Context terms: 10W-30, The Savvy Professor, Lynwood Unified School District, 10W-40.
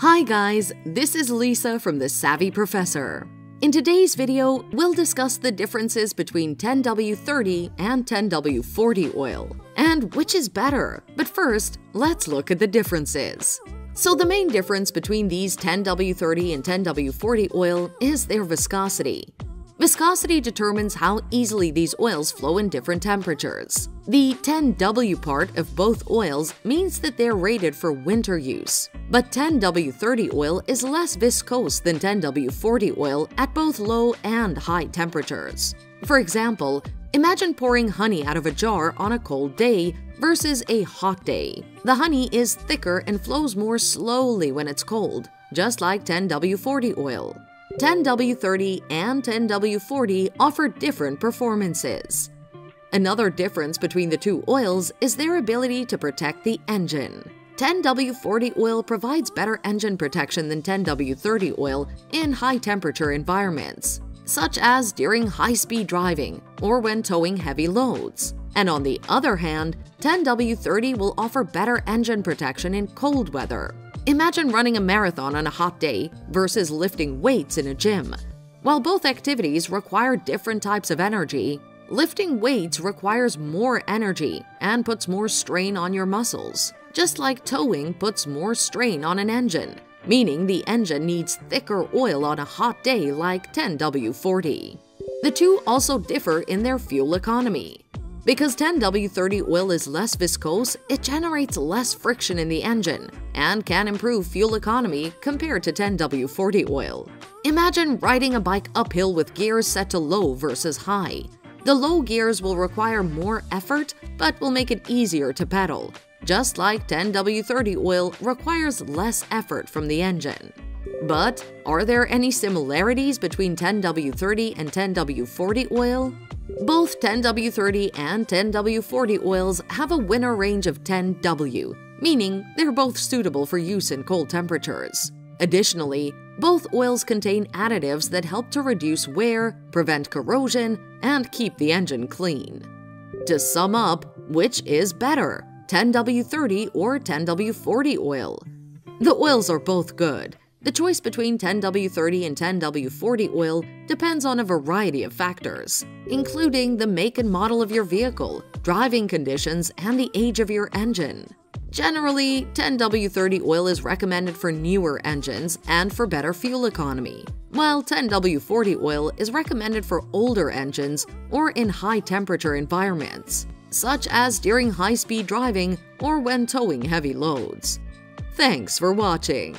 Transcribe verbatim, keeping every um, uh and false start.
Hi guys, this is Lisa from The Savvy Professor. In today's video, we'll discuss the differences between ten W thirty and ten W forty oil, and which is better. But first, let's look at the differences. So the main difference between these ten W thirty and ten W forty oil is their viscosity. Viscosity determines how easily these oils flow in different temperatures. The ten W part of both oils means that they're rated for winter use, but ten W thirty oil is less viscous than ten W forty oil at both low and high temperatures. For example, imagine pouring honey out of a jar on a cold day versus a hot day. The honey is thicker and flows more slowly when it's cold, just like ten W forty oil. ten W thirty and ten W forty offer different performances. Another difference between the two oils is their ability to protect the engine. ten W forty oil provides better engine protection than ten W thirty oil in high-temperature environments, such as during high-speed driving or when towing heavy loads. And on the other hand, ten W thirty will offer better engine protection in cold weather. Imagine running a marathon on a hot day versus lifting weights in a gym. While both activities require different types of energy, lifting weights requires more energy and puts more strain on your muscles, just like towing puts more strain on an engine, meaning the engine needs thicker oil on a hot day like ten W forty. The two also differ in their fuel economy. Because ten W thirty oil is less viscous, it generates less friction in the engine and can improve fuel economy compared to ten W forty oil. Imagine riding a bike uphill with gears set to low versus high. The low gears will require more effort but will make it easier to pedal, just like ten W thirty oil requires less effort from the engine. But are there any similarities between ten W thirty and ten W forty oil? Both ten W thirty and ten W forty oils have a winter range of ten W, meaning they're both suitable for use in cold temperatures. Additionally, both oils contain additives that help to reduce wear, prevent corrosion, and keep the engine clean. To sum up, which is better, ten W thirty or ten W forty oil? The oils are both good. The choice between ten W thirty and ten W forty oil depends on a variety of factors, including the make and model of your vehicle, driving conditions, and the age of your engine. Generally, ten W thirty oil is recommended for newer engines and for better fuel economy, while ten W forty oil is recommended for older engines or in high-temperature environments, such as during high-speed driving or when towing heavy loads. Thanks for watching!